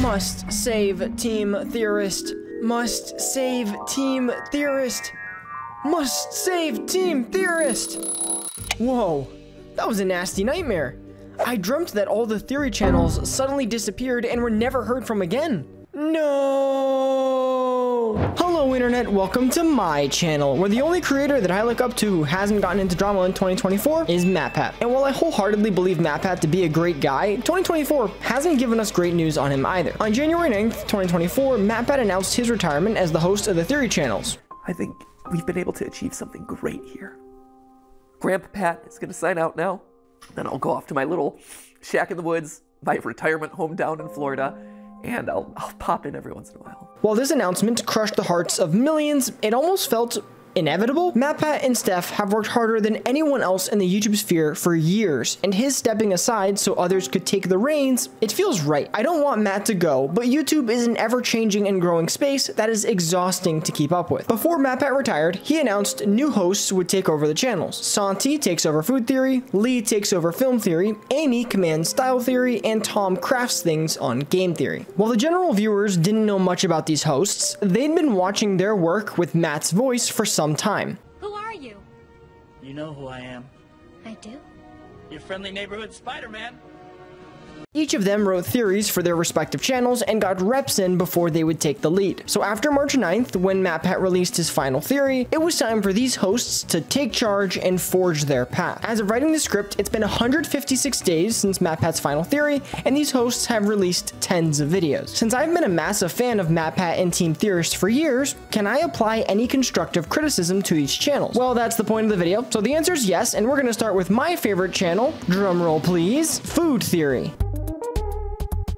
Must save Team Theorist. Must save Team Theorist. Must save Team Theorist. Whoa, that was a nasty nightmare. I dreamt that all the theory channels suddenly disappeared and were never heard from again. No! Hello internet, welcome to my channel, where the only creator that I look up to who hasn't gotten into drama in 2024 is MatPat. And while I wholeheartedly believe MatPat to be a great guy, 2024 hasn't given us great news on him either. On January 9th, 2024, MatPat announced his retirement as the host of the theory channels. I think we've been able to achieve something great here. Grandpa Pat is gonna sign out now. Then I'll go off to my little shack in the woods, my retirement home down in Florida, and I'll pop in every once in a while. While this announcement crushed the hearts of millions, it almost felt inevitable. MatPat and Steph have worked harder than anyone else in the YouTube sphere for years, and his stepping aside so others could take the reins, it feels right. I don't want Matt to go, but YouTube is an ever-changing and growing space that is exhausting to keep up with. Before MatPat retired, he announced new hosts would take over the channels. Santi takes over Food Theory, Lee takes over Film Theory, Amy commands Style Theory, and Tom crafts things on Game Theory. While the general viewers didn't know much about these hosts, they'd been watching their work with Matt's voice for some time. Who are you? You know who I am. I do. Your friendly neighborhood Spider-Man. Each of them wrote theories for their respective channels and got reps in before they would take the lead. So after March 9th, when MatPat released his final theory, it was time for these hosts to take charge and forge their path. As of writing the script, it's been 156 days since MatPat's final theory, and these hosts have released tens of videos. Since I've been a massive fan of MatPat and Team Theorist for years, can I apply any constructive criticism to each channel? Well, that's the point of the video, so the answer is yes, and we're going to start with my favorite channel, drumroll please, Food Theory.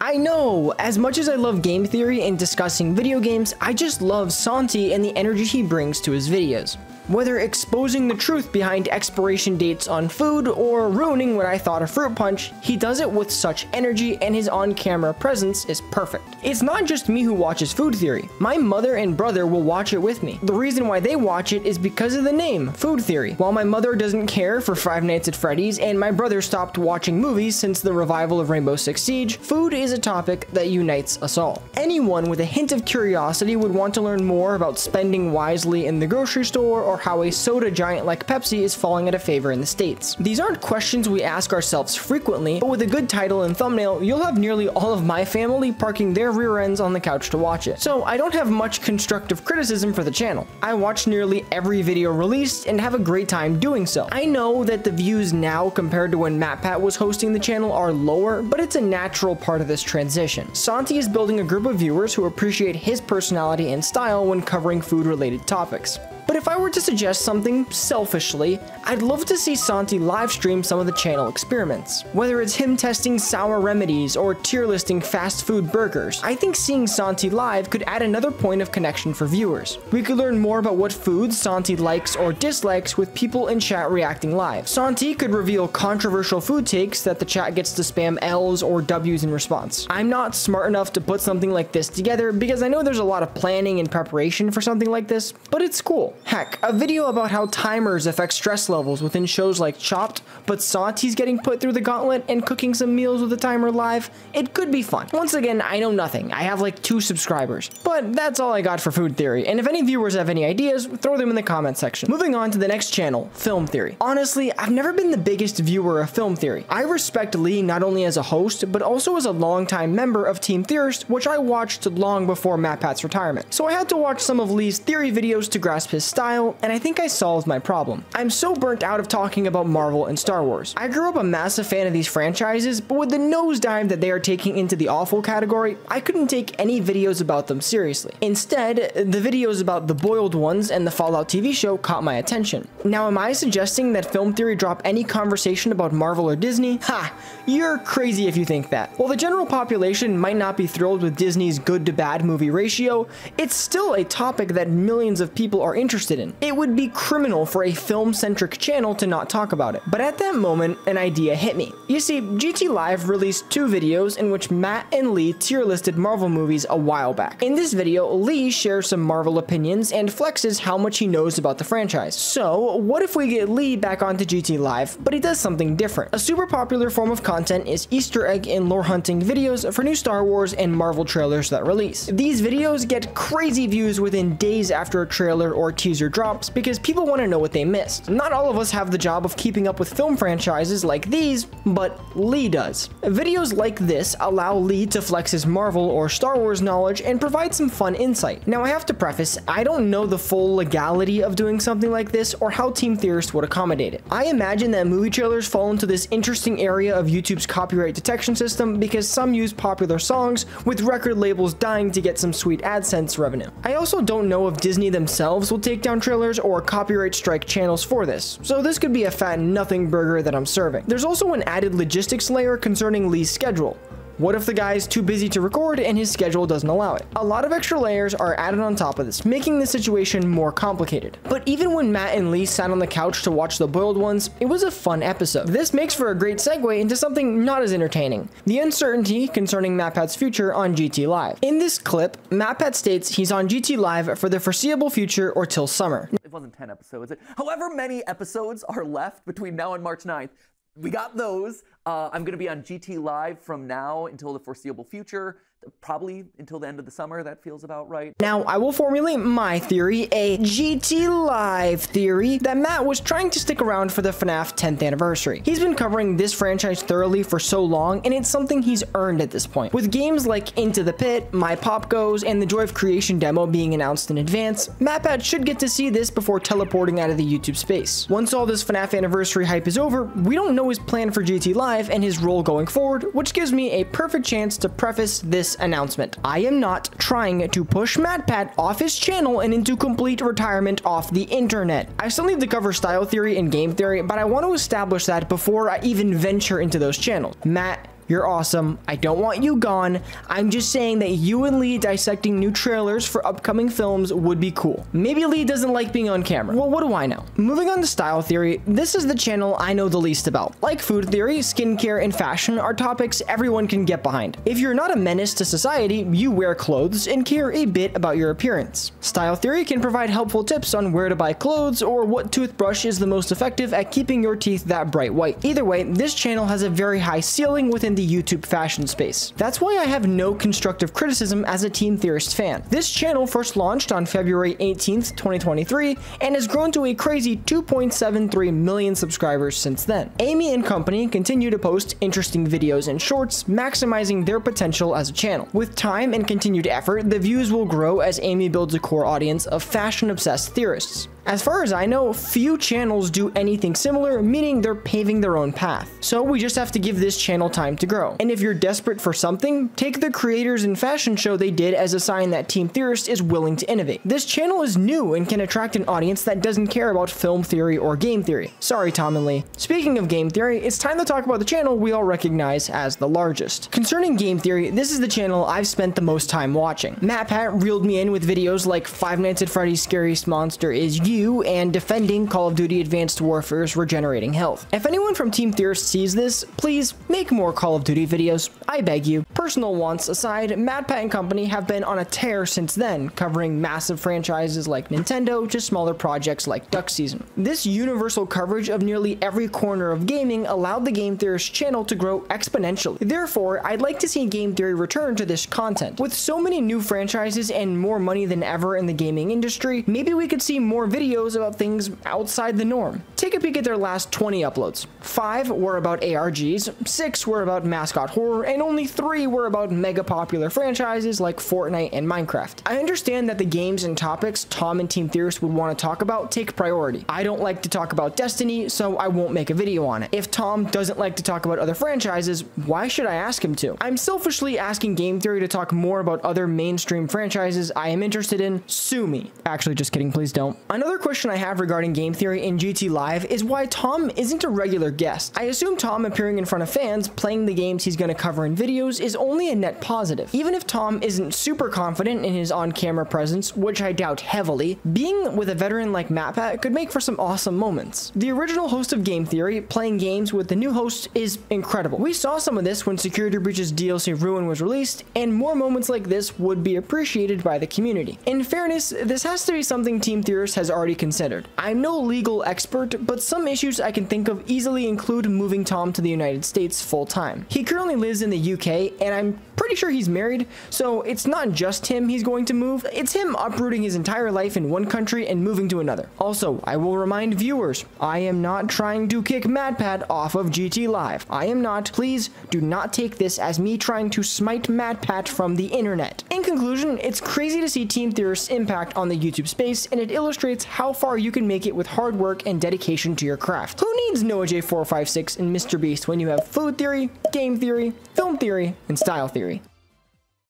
I know, as much as I love game theory and discussing video games, I just love Santi and the energy he brings to his videos. Whether exposing the truth behind expiration dates on food or ruining what I thought a fruit punch, he does it with such energy and his on-camera presence is perfect. It's not just me who watches Food Theory. My mother and brother will watch it with me. The reason why they watch it is because of the name, Food Theory. While my mother doesn't care for Five Nights at Freddy's and my brother stopped watching movies since the revival of Rainbow Six Siege, food is a topic that unites us all. Anyone with a hint of curiosity would want to learn more about spending wisely in the grocery store or how a soda giant like Pepsi is falling out of favor in the States. These aren't questions we ask ourselves frequently, but with a good title and thumbnail, you'll have nearly all of my family parking their rear ends on the couch to watch it. So I don't have much constructive criticism for the channel. I watch nearly every video released and have a great time doing so. I know that the views now compared to when MatPat was hosting the channel are lower, but it's a natural part of this transition. Santi is building a group of viewers who appreciate his personality and style when covering food-related topics. But if I were to suggest something selfishly, I'd love to see Santi live stream some of the channel experiments. Whether it's him testing sour remedies or tier listing fast food burgers, I think seeing Santi live could add another point of connection for viewers. We could learn more about what foods Santi likes or dislikes with people in chat reacting live. Santi could reveal controversial food takes that the chat gets to spam L's or W's in response. I'm not smart enough to put something like this together because I know there's a lot of planning and preparation for something like this, but it's cool. Heck, a video about how timers affect stress levels within shows like Chopped, but Santi's getting put through the gauntlet and cooking some meals with a timer live, it could be fun. Once again, I know nothing. I have like 2 subscribers, but that's all I got for Food Theory, and if any viewers have any ideas, throw them in the comment section. Moving on to the next channel, Film Theory. Honestly, I've never been the biggest viewer of Film Theory. I respect Lee not only as a host, but also as a longtime member of Team Theorist, which I watched long before MatPat's retirement. So I had to watch some of Lee's theory videos to grasp his style, and I think I solved my problem. I'm so burnt out of talking about Marvel and Star Wars. I grew up a massive fan of these franchises, but with the nosedive that they are taking into the awful category, I couldn't take any videos about them seriously. Instead, the videos about the boiled ones and the Fallout TV show caught my attention. Now, am I suggesting that Film Theory drop any conversation about Marvel or Disney? Ha! You're crazy if you think that. While the general population might not be thrilled with Disney's good to bad movie ratio, it's still a topic that millions of people are interested interested in. It would be criminal for a film-centric channel to not talk about it. But at that moment, an idea hit me. You see, GT Live released two videos in which Matt and Lee tier listed Marvel movies a while back. In this video, Lee shares some Marvel opinions and flexes how much he knows about the franchise. So what if we get Lee back onto GT Live, but he does something different? A super popular form of content is Easter egg and lore hunting videos for new Star Wars and Marvel trailers that release. These videos get crazy views within days after a trailer or teaser drops because people want to know what they missed. Not all of us have the job of keeping up with film franchises like these, but Lee does. Videos like this allow Lee to flex his Marvel or Star Wars knowledge and provide some fun insight. Now I have to preface, I don't know the full legality of doing something like this or how Team Theorist would accommodate it. I imagine that movie trailers fall into this interesting area of YouTube's copyright detection system because some use popular songs with record labels dying to get some sweet AdSense revenue. I also don't know if Disney themselves will take down trailers or copyright strike channels for this, so this could be a fat nothing burger that I'm serving. There's also an added logistics layer concerning Lee's schedule. What if the guy is too busy to record and his schedule doesn't allow it? A lot of extra layers are added on top of this, making the situation more complicated. But even when Matt and Lee sat on the couch to watch the boiled ones, it was a fun episode. This makes for a great segue into something not as entertaining, the uncertainty concerning MatPat's future on GT Live. In this clip, MatPat states he's on GT Live for the foreseeable future or till summer. It wasn't 10 episodes. However many episodes are left between now and March 9th, we got those. I'm going to be on GT Live from now until the foreseeable future, probably until the end of the summer. That feels about right. Now, I will formulate my theory, a GT Live theory, that Matt was trying to stick around for the FNAF 10th anniversary. He's been covering this franchise thoroughly for so long, and it's something he's earned at this point. With games like Into the Pit, My Pop Goes, and the Joy of Creation demo being announced in advance, MatPat should get to see this before teleporting out of the YouTube space. Once all this FNAF anniversary hype is over, we don't know his plan for GT Live and his role going forward, which gives me a perfect chance to preface this announcement. I am not trying to push MatPat off his channel and into complete retirement off the internet. I still need to cover Style Theory and Game Theory, but I want to establish that before I even venture into those channels. Matt, you're awesome. I don't want you gone. I'm just saying that you and Lee dissecting new trailers for upcoming films would be cool. Maybe Lee doesn't like being on camera. Well, what do I know? Moving on to Style Theory, this is the channel I know the least about. Like Food Theory, skincare, and fashion are topics everyone can get behind. If you're not a menace to society, you wear clothes and care a bit about your appearance. Style Theory can provide helpful tips on where to buy clothes or what toothbrush is the most effective at keeping your teeth that bright white. Either way, this channel has a very high ceiling within the YouTube fashion space. That's why I have no constructive criticism as a Team Theorist fan. This channel first launched on February 18th, 2023, and has grown to a crazy 2.73 million subscribers since then. Amy and company continue to post interesting videos and shorts, maximizing their potential as a channel. With time and continued effort, the views will grow as Amy builds a core audience of fashion-obsessed theorists. As far as I know, few channels do anything similar, meaning they're paving their own path. So we just have to give this channel time to grow. And if you're desperate for something, take the creators and fashion show they did as a sign that Team Theorist is willing to innovate. This channel is new and can attract an audience that doesn't care about film theory or game theory. Sorry, Tom and Lee. Speaking of game theory, it's time to talk about the channel we all recognize as the largest. Concerning game theory, this is the channel I've spent the most time watching. MatPat reeled me in with videos like Five Nights at Freddy's Scariest Monster is You, and defending Call of Duty Advanced Warfare's regenerating health. If anyone from Team Theorist sees this, please make more Call of Duty videos. I beg you. Personal wants aside, MatPat and company have been on a tear since then, covering massive franchises like Nintendo to smaller projects like Duck Season. This universal coverage of nearly every corner of gaming allowed the Game Theorist channel to grow exponentially. Therefore, I'd like to see Game Theory return to this content. With so many new franchises and more money than ever in the gaming industry, maybe we could see more videos about things outside the norm. Take a peek at their last 20 uploads. 5 were about ARGs, 6 were about mascot horror, and only 3 were about mega popular franchises like Fortnite and Minecraft. I understand that the games and topics Tom and Team Theorist would want to talk about take priority. I don't like to talk about Destiny, so I won't make a video on it. If Tom doesn't like to talk about other franchises, why should I ask him to? I'm selfishly asking Game Theory to talk more about other mainstream franchises I am interested in. Sue me. Actually, just kidding, please don't. Another Another question I have regarding Game Theory and GT Live is why Tom isn't a regular guest. I assume Tom appearing in front of fans, playing the games he's going to cover in videos, is only a net positive. Even if Tom isn't super confident in his on-camera presence, which I doubt heavily, being with a veteran like MatPat could make for some awesome moments. The original host of Game Theory playing games with the new host is incredible. We saw some of this when Security Breach's DLC Ruin was released, and more moments like this would be appreciated by the community. In fairness, this has to be something Team Theorist has already considered. I'm no legal expert, but some issues I can think of easily include moving Tom to the United States full-time. He currently lives in the UK, and I'm pretty sure he's married, so it's not just him he's going to move, it's him uprooting his entire life in one country and moving to another. Also, I will remind viewers, I am not trying to kick MatPat off of GT Live. I am not. Please do not take this as me trying to smite MatPat from the internet. In conclusion, it's crazy to see Team Theorist's impact on the YouTube space, and it illustrates how far you can make it with hard work and dedication to your craft. Who needs Noah J456 and Mr. Beast when you have Food Theory, Game Theory, Film Theory, and Style Theory?